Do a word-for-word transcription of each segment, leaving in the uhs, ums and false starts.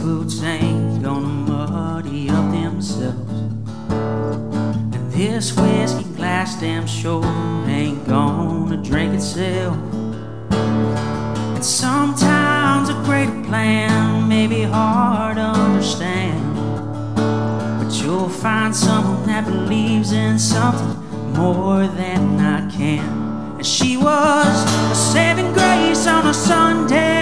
boots ain't gonna muddy up themselves, and this whiskey glass damn sure ain't gonna drink itself. And sometimes a greater plan may be hard to understand, but you'll find someone that believes in something more than I can. And she was a saving grace on a Sunday,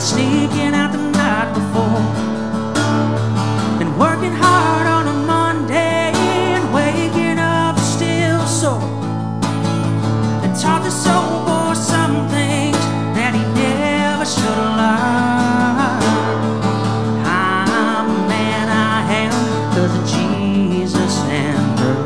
sneaking out the night before, and working hard on a Monday, and waking up still sore. And taught this old boy some things that he never should have learned. I'm the man I am because of Jesus and her.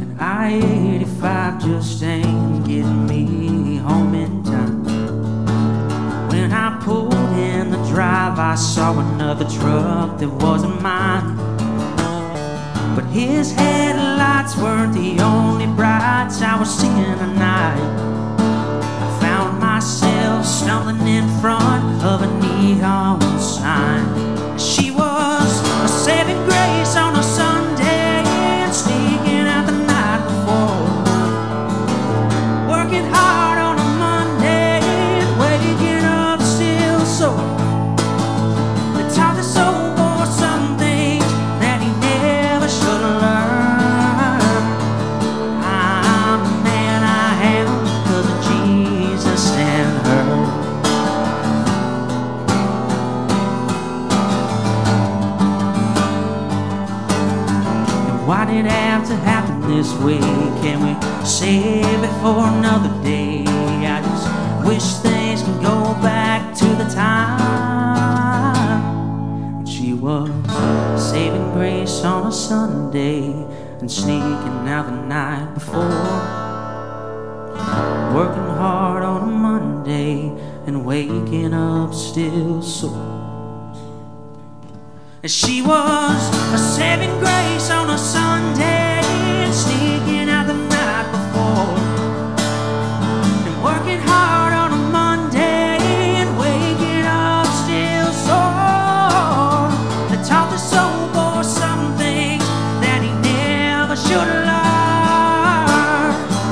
And I eighty-five just ain't getting me home in time. When I pulled in the drive, I saw another truck that wasn't mine, but his headlights weren't the only brights I was seeing at night. I found myself stumbling in front of a neon sign. She was a saving grace on a Sunday, and sneaking out the night before, working hard on a Monday, and waking up still sore. They taught this old boy some things that he never should have learned. I'm the man I am because of Jesus and her. Why did it have to happen this way? Can we save it for another day? I just wish things could go back to the time when she was saving grace on a Sunday, and sneaking out the night before, working hard on a Monday, and waking up still sore. She was a saving grace on a Sunday, and sneaking out the night before, and working hard on a Monday, and waking up still sore. They taught this old boy some things that he never should have learned.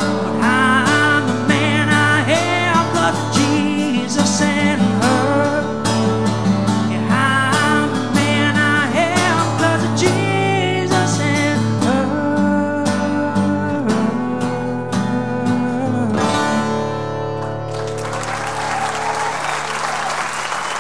But I'm the man I am because of Jesus and her.